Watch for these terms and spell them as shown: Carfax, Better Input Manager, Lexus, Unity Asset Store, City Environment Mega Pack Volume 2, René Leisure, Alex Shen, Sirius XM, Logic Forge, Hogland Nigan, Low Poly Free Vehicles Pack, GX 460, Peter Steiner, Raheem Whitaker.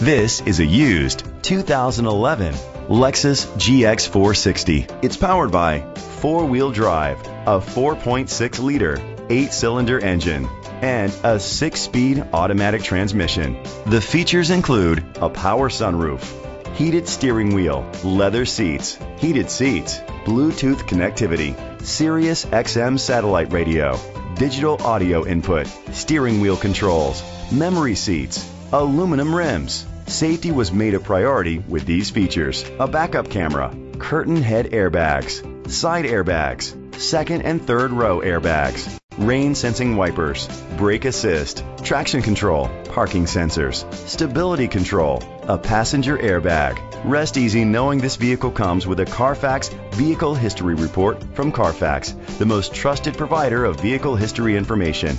This is a used 2011 Lexus GX 460. It's powered by four-wheel drive, a 4.6-liter, 8-cylinder engine, and a 6-speed automatic transmission. The features include a power sunroof, heated steering wheel, leather seats, heated seats, Bluetooth connectivity, Sirius XM satellite radio, digital audio input, steering wheel controls, memory seats, aluminum rims. Safety was made a priority with these features: a backup camera, curtain head airbags, side airbags, second and third row airbags, rain sensing wipers, brake assist, traction control, parking sensors, stability control, a passenger airbag. Rest easy knowing this vehicle comes with a Carfax Vehicle History Report from Carfax, the most trusted provider of vehicle history information.